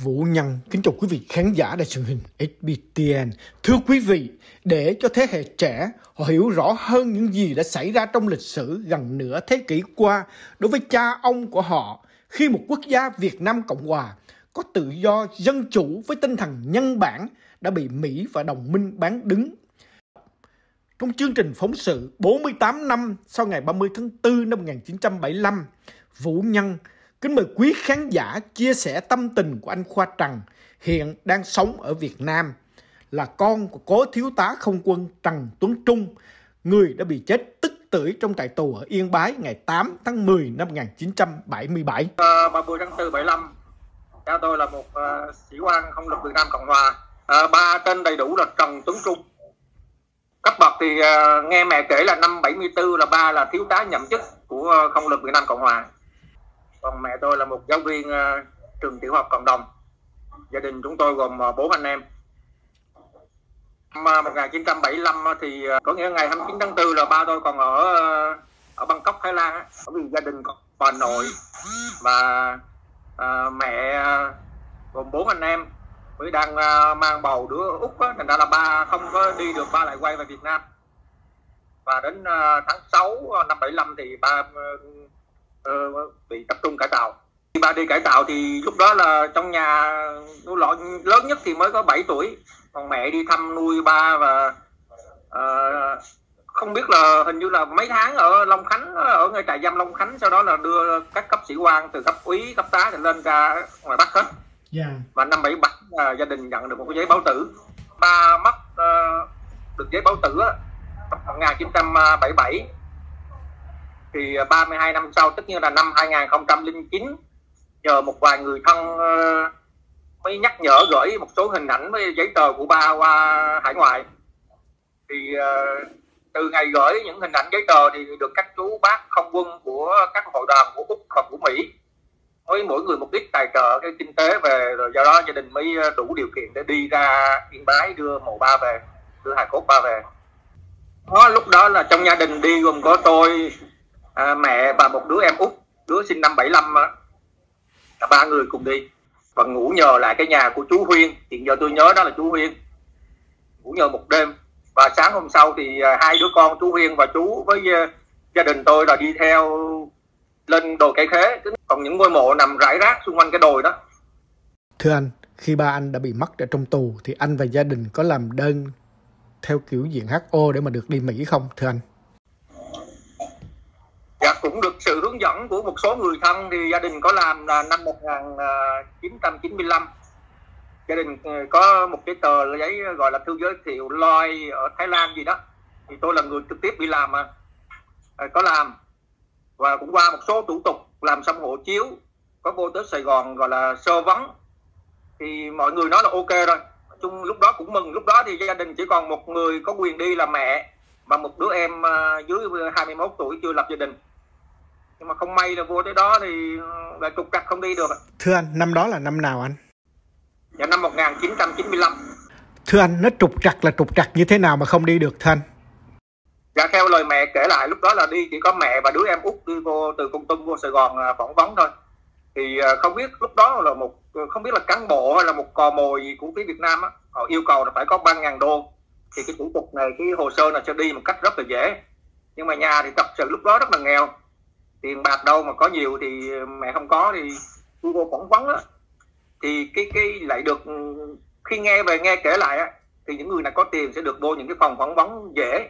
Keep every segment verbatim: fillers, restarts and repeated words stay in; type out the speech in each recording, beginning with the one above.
Vũ Nhân kính chào quý vị khán giả đài truyền hình ét pê tê en. Thưa quý vị, để cho thế hệ trẻ họ hiểu rõ hơn những gì đã xảy ra trong lịch sử gần nửa thế kỷ qua đối với cha ông của họ, khi một quốc gia Việt Nam Cộng Hòa có tự do dân chủ với tinh thần nhân bản đã bị Mỹ và đồng minh bán đứng. Trong chương trình phóng sự bốn mươi tám năm sau ngày ba mươi tháng tư năm một nghìn chín trăm bảy mươi lăm, Vũ Nhân kính mời quý khán giả chia sẻ tâm tình của anh Khoa Trần, hiện đang sống ở Việt Nam, là con của cố thiếu tá không quân Trần Tuấn Trung, người đã bị chết tức tưởi trong trại tù ở Yên Bái ngày tám tháng mười năm một nghìn chín trăm bảy mươi bảy. ba mươi tháng tư năm một nghìn chín trăm bảy mươi lăm, cha tôi là một uh, sĩ quan không lực Việt Nam Cộng Hòa, uh, ba tên đầy đủ là Trần Tuấn Trung. Cấp bậc thì uh, nghe mẹ kể là năm bảy mươi tư là ba là thiếu tá nhậm chức của uh, không lực Việt Nam Cộng Hòa. Còn mẹ tôi là một giáo viên uh, trường tiểu học cộng đồng. Gia đình chúng tôi gồm uh, bốn anh em. Năm uh, một nghìn chín trăm bảy mươi lăm uh, thì uh, có nghĩa ngày hai mươi chín tháng tư là ba tôi còn ở uh, ở Bangkok, Thái Lan. Uh, bởi vì gia đình có bà nội và uh, mẹ uh, gồm bốn anh em mới đang uh, mang bầu đứa út, uh, thành ra là ba không có đi được, ba lại quay về Việt Nam. Và đến uh, tháng sáu năm bảy mươi lăm thì ba uh, bị tập trung cải tạo. Khi ba đi cải tạo thì lúc đó là trong nhà lớn nhất thì mới có bảy tuổi, còn mẹ đi thăm nuôi ba và uh, không biết là hình như là mấy tháng ở Long Khánh, ở ngay trại giam Long Khánh, sau đó là đưa các cấp sĩ quan từ cấp úy, cấp tá thì lên ra ngoài Bắc hết. Yeah. Và năm bảy mươi bảy uh, gia đình nhận được một cái giấy báo tử. Ba mất uh, được giấy báo tử một nghìn chín trăm bảy mươi bảy. Thì ba mươi hai năm sau, tất nhiên là năm hai nghìn không trăm lẻ chín, nhờ một vài người thân uh, mới nhắc nhở gửi một số hình ảnh với giấy tờ của ba qua hải ngoại. Thì uh, từ ngày gửi những hình ảnh giấy tờ thì được các chú bác không quân của các hội đoàn của Úc và của Mỹ với mỗi người một ít tài trợ cái kinh tế về, rồi do đó gia đình mới đủ điều kiện để đi ra Yên Bái đưa mộ ba về, đưa hài cốt ba về. Đó, lúc đó là trong gia đình đi gồm có tôi, À, mẹ và một đứa em út, đứa sinh năm bảy mươi lăm, là ba người cùng đi và ngủ nhờ lại cái nhà của chú Huyên, hiện giờ tôi nhớ đó là chú Huyên, ngủ nhờ một đêm. Và sáng hôm sau thì hai đứa con chú Huyên và chú với gia đình tôi là đi theo lên đồi Cái Khế, còn những ngôi mộ nằm rải rác xung quanh cái đồi đó. Thưa anh, khi ba anh đã bị mất ở trong tù thì anh và gia đình có làm đơn theo kiểu diện hát o để mà được đi Mỹ không thưa anh? Dạ, cũng được sự hướng dẫn của một số người thân thì gia đình có làm. Là năm một nghìn chín trăm chín mươi lăm gia đình có một cái tờ giấy gọi là thư giới thiệu loi ở Thái Lan gì đó, thì tôi là người trực tiếp đi làm, mà có làm và cũng qua một số thủ tục làm xong hộ chiếu, có vô tới Sài Gòn gọi là sơ vấn thì mọi người nói là ok rồi. Nói chung lúc đó cũng mừng, lúc đó thì gia đình chỉ còn một người có quyền đi là mẹ và một đứa em dưới hai mươi mốt tuổi chưa lập gia đình. Nhưng mà không may là vô tới đó thì lại trục trặc không đi được. Thưa anh, năm đó là năm nào anh? Dạ, năm một nghìn chín trăm chín mươi lăm. Thưa anh, nó trục trặc là trục trặc như thế nào mà không đi được thưa anh? Dạ, theo lời mẹ kể lại lúc đó là đi chỉ có mẹ và đứa em út đi vô từ Kon Tum vô Sài Gòn phỏng vấn thôi. Thì không biết lúc đó là một không biết là cán bộ hay là một cò mồi gì của phía Việt Nam á, họ yêu cầu là phải có ba nghìn đô. Thì cái thủ tục này, cái hồ sơ này sẽ đi một cách rất là dễ. Nhưng mà nhà thì thật sự lúc đó rất là nghèo, tiền bạc đâu mà có nhiều, thì mẹ không có. Thì tôi vô phỏng vấn á, thì cái cái lại được, khi nghe về nghe kể lại á, thì những người nào có tiền sẽ được vô những cái phòng phỏng vấn dễ.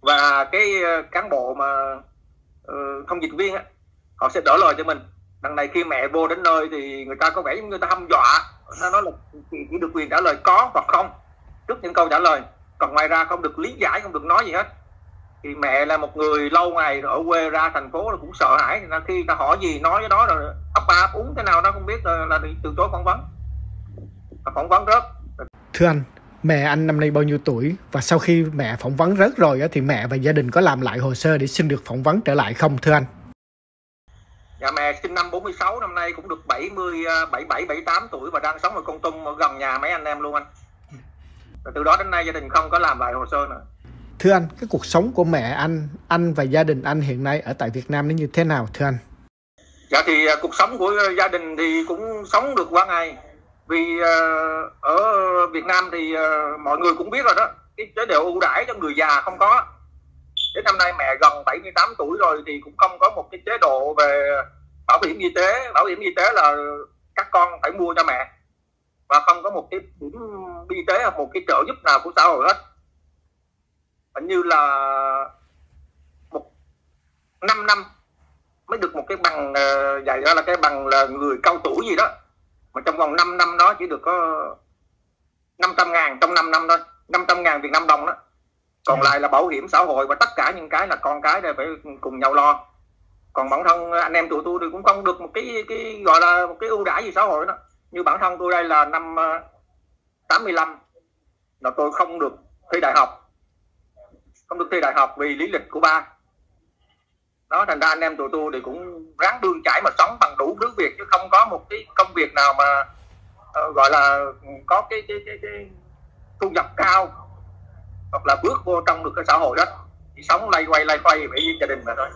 Và cái cán bộ mà uh, thông dịch viên á, họ sẽ đỡ lời cho mình. Đằng này khi mẹ vô đến nơi thì người ta có vẻ như người ta hăm dọa, nó nói là chỉ được quyền trả lời có hoặc không trước những câu trả lời, còn ngoài ra không được lý giải, không được nói gì hết. Thì mẹ là một người lâu ngày ở quê ra thành phố là cũng sợ hãi, nên khi ta hỏi gì nói với nó rồi ấp ba ấp úng thế nào nó không biết, là, là từ chối phỏng vấn, phỏng vấn rớt. Thưa anh, mẹ anh năm nay bao nhiêu tuổi, và sau khi mẹ phỏng vấn rớt rồi thì mẹ và gia đình có làm lại hồ sơ để xin được phỏng vấn trở lại không thưa anh? Dạ, mẹ sinh năm bốn mươi sáu, năm nay cũng được bảy mươi bảy, bảy mươi tám tuổi và đang sống ở Kon Tum, ở gần nhà mấy anh em luôn anh. Và từ đó đến nay gia đình không có làm lại hồ sơ nữa. Thưa anh, cái cuộc sống của mẹ anh, anh và gia đình anh hiện nay ở tại Việt Nam nó như thế nào thưa anh? Dạ thì cuộc sống của gia đình thì cũng sống được qua ngày. Vì uh, ở Việt Nam thì uh, mọi người cũng biết rồi đó, cái chế độ ưu đãi cho người già không có. Đến năm nay mẹ gần bảy mươi tám tuổi rồi thì cũng không có một cái chế độ về bảo hiểm y tế. Bảo hiểm y tế là các con phải mua cho mẹ, và không có một cái điểm y tế hoặc một cái trợ giúp nào của xã hội hết. Hình như là một năm năm mới được một cái bằng dạy đó, là cái bằng là người cao tuổi gì đó, mà trong vòng năm năm đó chỉ được có năm trăm ngàn trong năm năm thôi, năm trăm ngàn Việt Nam đồng đó. Còn lại là bảo hiểm xã hội và tất cả những cái là con cái đều phải cùng nhau lo. Còn bản thân anh em tụi tôi thì cũng không được một cái cái gọi là một cái ưu đãi gì xã hội đó. Như bản thân tôi đây là năm tám mươi lăm là tôi không được thi đại học, không được thi đại học vì lý lịch của ba. Đó, thành ra anh em tụi tôi thì cũng ráng bươn chải mà sống bằng đủ thứ việc, chứ không có một cái công việc nào mà uh, gọi là có cái, cái, cái, cái thu nhập cao hoặc là bước vô trong được cái xã hội đó. Chỉ sống lay quay lay quay với gia đình mà thôi.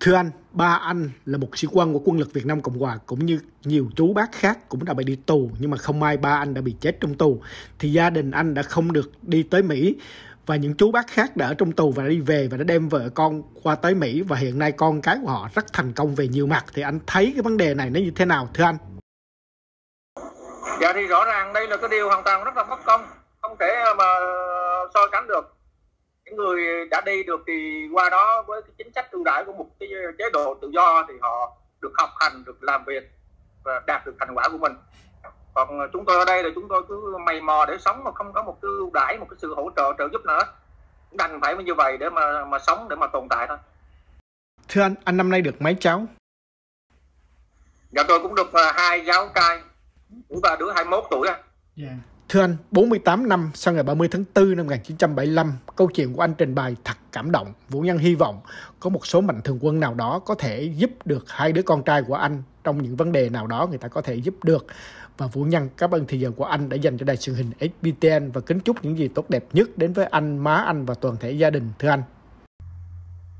Thưa anh, ba anh là một sĩ quan của quân lực Việt Nam Cộng Hòa, cũng như nhiều chú bác khác cũng đã bị đi tù, nhưng mà không may ba anh đã bị chết trong tù, thì gia đình anh đã không được đi tới Mỹ. Và những chú bác khác đã ở trong tù và đã đi về và đã đem vợ con qua tới Mỹ, và hiện nay con cái của họ rất thành công về nhiều mặt. Thì anh thấy cái vấn đề này nó như thế nào thưa anh? Dạ thì rõ ràng đây là cái điều hoàn toàn rất là bất công, không thể mà so sánh được. Những người đã đi được thì qua đó với cái chính sách ưu đãi của một cái chế độ tự do thì họ được học hành, được làm việc và đạt được thành quả của mình. Còn chúng tôi ở đây là chúng tôi cứ mày mò để sống mà không có một cái ưu đãi, một cái sự hỗ trợ, trợ giúp nữa. Đành phải như vậy để mà mà sống, để mà tồn tại thôi. Thưa anh, anh năm nay được mấy cháu? Dạ tôi cũng được hai cháu trai, và đứa hai mươi mốt tuổi. Dạ. Yeah. Thưa anh, bốn mươi tám năm sau ngày ba mươi tháng tư năm một nghìn chín trăm bảy mươi lăm, câu chuyện của anh trình bày thật cảm động. Vũ Nhân hy vọng có một số mạnh thường quân nào đó có thể giúp được hai đứa con trai của anh trong những vấn đề nào đó người ta có thể giúp được. Và Vũ Nhân cảm ơn thời giờ của anh đã dành cho đài truyền hình ép pê tê en và kính chúc những gì tốt đẹp nhất đến với anh, má anh và toàn thể gia đình. Thưa anh,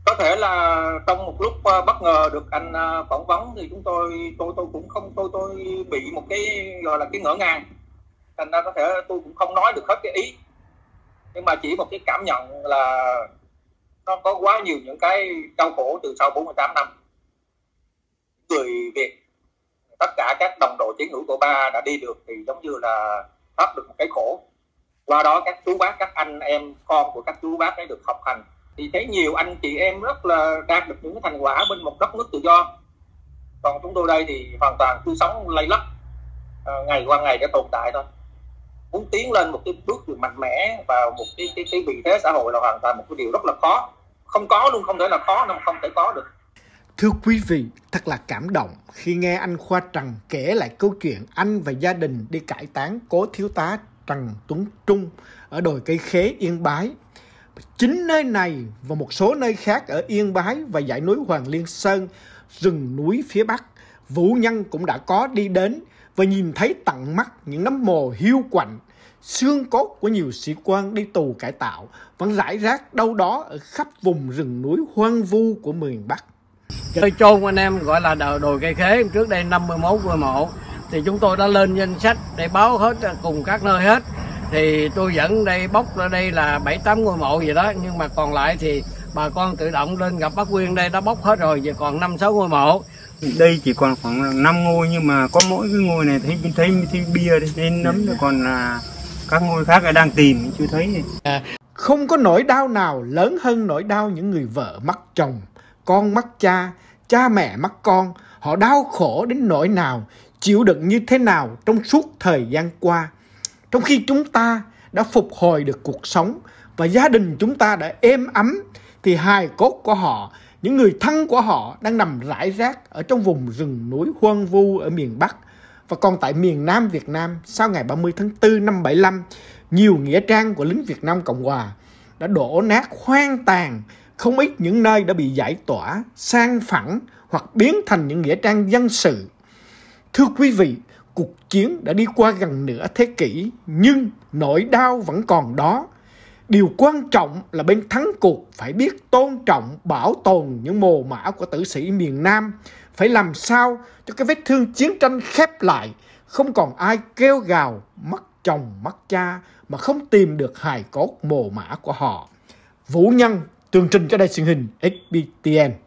có thể là trong một lúc bất ngờ được anh phỏng vấn thì chúng tôi tôi tôi cũng không tôi tôi bị một cái gọi là cái ngỡ ngàng, thành ra có thể tôi cũng không nói được hết cái ý, nhưng mà chỉ một cái cảm nhận là nó có quá nhiều những cái đau khổ từ sau bốn mươi tám năm. Người Việt, tất cả các đồng đội chiến hữu của ba đã đi được thì giống như là thoát được một cái khổ. Qua đó các chú bác, các anh em con của các chú bác ấy được học hành, thì thấy nhiều anh chị em rất là đạt được những thành quả bên một đất nước tự do. Còn chúng tôi đây thì hoàn toàn cứ sống lây lắt ngày qua ngày để tồn tại thôi. Muốn tiến lên một cái bước đường mạnh mẽ vào một cái, cái, cái vị thế xã hội là hoàn toàn một cái điều rất là khó. Không có luôn, không thể là khó, nó không thể có được. Thưa quý vị, thật là cảm động khi nghe anh Khoa Trần kể lại câu chuyện anh và gia đình đi cải táng cố thiếu tá Trần Tuấn Trung ở đồi Cây Khế, Yên Bái. Chính nơi này và một số nơi khác ở Yên Bái và dãy núi Hoàng Liên Sơn, rừng núi phía Bắc, Vũ Nhân cũng đã có đi đến và nhìn thấy tận mắt những nấm mồ hiu quạnh, xương cốt của nhiều sĩ quan đi tù cải tạo vẫn rải rác đâu đó ở khắp vùng rừng núi hoang vu của miền Bắc. Nơi chôn anh em gọi là đồi Cây Khế, trước đây năm mươi mốt ngôi mộ, thì chúng tôi đã lên danh sách để báo hết cùng các nơi hết. Thì tôi dẫn đây bóc ra đây là bảy tám ngôi mộ gì đó, nhưng mà còn lại thì bà con tự động lên gặp bác Quyên đây đã bóc hết rồi, giờ còn năm sáu ngôi mộ. Đây chỉ còn khoảng năm ngôi, nhưng mà có mỗi cái ngôi này thấy thấy, thấy bia đấy, nên nấm còn là các ngôi khác đang tìm chưa thấy. À, không có nỗi đau nào lớn hơn nỗi đau những người vợ mất chồng, con mất cha, cha mẹ mất con. Họ đau khổ đến nỗi nào, chịu đựng như thế nào trong suốt thời gian qua. Trong khi chúng ta đã phục hồi được cuộc sống và gia đình chúng ta đã êm ấm, thì hài cốt của họ, những người thân của họ đang nằm rải rác ở trong vùng rừng núi hoang vu ở miền Bắc. Và còn tại miền Nam Việt Nam, sau ngày ba mươi tháng tư năm bảy lăm, nhiều nghĩa trang của lính Việt Nam Cộng Hòa đã đổ nát hoang tàn. Không ít những nơi đã bị giải tỏa, san phẳng hoặc biến thành những nghĩa trang dân sự. Thưa quý vị, cuộc chiến đã đi qua gần nửa thế kỷ, nhưng nỗi đau vẫn còn đó. Điều quan trọng là bên thắng cuộc phải biết tôn trọng, bảo tồn những mồ mả của tử sĩ miền Nam. Phải làm sao cho cái vết thương chiến tranh khép lại, không còn ai kêu gào mất chồng mất cha mà không tìm được hài cốt mồ mả của họ. Vũ Nhân tường trình cho đài truyền hình ép pê tê en.